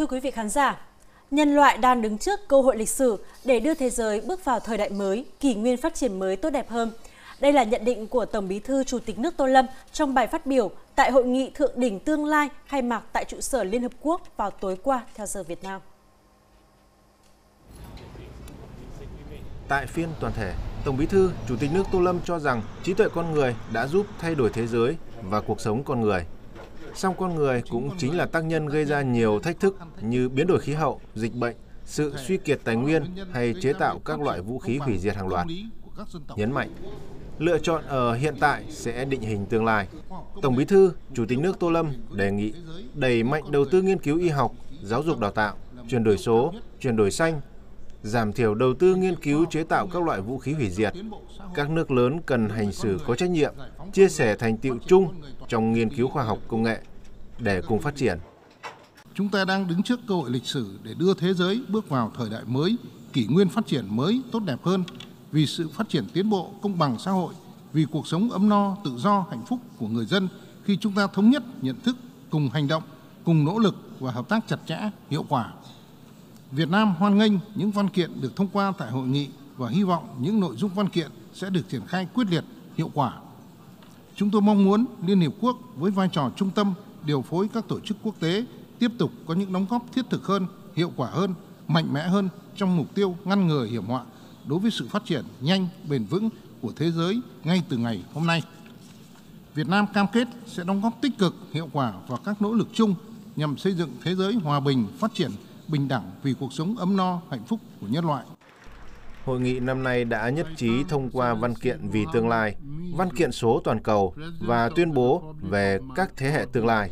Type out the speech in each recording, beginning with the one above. Thưa quý vị khán giả, nhân loại đang đứng trước cơ hội lịch sử để đưa thế giới bước vào thời đại mới, kỷ nguyên phát triển mới tốt đẹp hơn. Đây là nhận định của Tổng Bí thư Chủ tịch nước Tô Lâm trong bài phát biểu tại Hội nghị Thượng đỉnh Tương lai khai mạc tại trụ sở Liên Hợp Quốc vào tối qua theo giờ Việt Nam. Tại phiên toàn thể, Tổng Bí thư Chủ tịch nước Tô Lâm cho rằng trí tuệ con người đã giúp thay đổi thế giới và cuộc sống con người. Song con người cũng chính là tác nhân gây ra nhiều thách thức như biến đổi khí hậu, dịch bệnh, sự suy kiệt tài nguyên hay chế tạo các loại vũ khí hủy diệt hàng loạt. Nhấn mạnh, lựa chọn ở hiện tại sẽ định hình tương lai. Tổng Bí thư, Chủ tịch nước Tô Lâm đề nghị đẩy mạnh đầu tư nghiên cứu y học, giáo dục đào tạo, chuyển đổi số, chuyển đổi xanh, giảm thiểu đầu tư nghiên cứu chế tạo các loại vũ khí hủy diệt. Các nước lớn cần hành xử có trách nhiệm, chia sẻ thành tựu chung trong nghiên cứu khoa học công nghệ để cùng phát triển. Chúng ta đang đứng trước cơ hội lịch sử để đưa thế giới bước vào thời đại mới, kỷ nguyên phát triển mới tốt đẹp hơn, vì sự phát triển tiến bộ công bằng xã hội, vì cuộc sống ấm no, tự do, hạnh phúc của người dân khi chúng ta thống nhất nhận thức, cùng hành động, cùng nỗ lực và hợp tác chặt chẽ, hiệu quả. Việt Nam hoan nghênh những văn kiện được thông qua tại hội nghị và hy vọng những nội dung văn kiện sẽ được triển khai quyết liệt, hiệu quả. Chúng tôi mong muốn Liên Hiệp Quốc với vai trò trung tâm điều phối các tổ chức quốc tế tiếp tục có những đóng góp thiết thực hơn, hiệu quả hơn, mạnh mẽ hơn trong mục tiêu ngăn ngừa hiểm họa đối với sự phát triển nhanh, bền vững của thế giới ngay từ ngày hôm nay. Việt Nam cam kết sẽ đóng góp tích cực, hiệu quả vào các nỗ lực chung nhằm xây dựng thế giới hòa bình, phát triển, bình đẳng vì cuộc sống ấm no, hạnh phúc của nhân loại. Hội nghị năm nay đã nhất trí thông qua văn kiện vì tương lai, văn kiện số toàn cầu và tuyên bố về các thế hệ tương lai.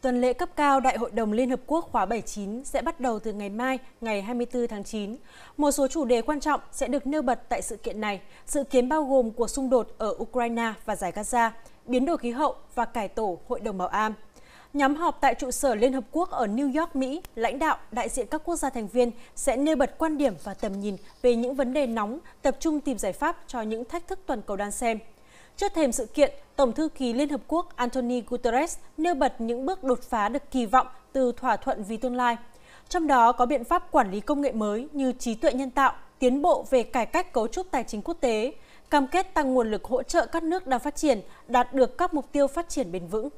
Tuần lễ cấp cao Đại hội đồng Liên Hợp Quốc khóa 79 sẽ bắt đầu từ ngày mai, ngày 24 tháng 9. Một số chủ đề quan trọng sẽ được nêu bật tại sự kiện này, dự kiến bao gồm cuộc xung đột ở Ukraine và Dải Gaza, biến đổi khí hậu và cải tổ Hội đồng Bảo an. Nhóm họp tại trụ sở Liên Hợp Quốc ở New York, Mỹ, lãnh đạo, đại diện các quốc gia thành viên sẽ nêu bật quan điểm và tầm nhìn về những vấn đề nóng, tập trung tìm giải pháp cho những thách thức toàn cầu đan xen. Trước thềm sự kiện, Tổng thư ký Liên Hợp Quốc Antonio Guterres nêu bật những bước đột phá được kỳ vọng từ thỏa thuận vì tương lai. Trong đó có biện pháp quản lý công nghệ mới như trí tuệ nhân tạo, tiến bộ về cải cách cấu trúc tài chính quốc tế, cam kết tăng nguồn lực hỗ trợ các nước đang phát triển đạt được các mục tiêu phát triển bền vững.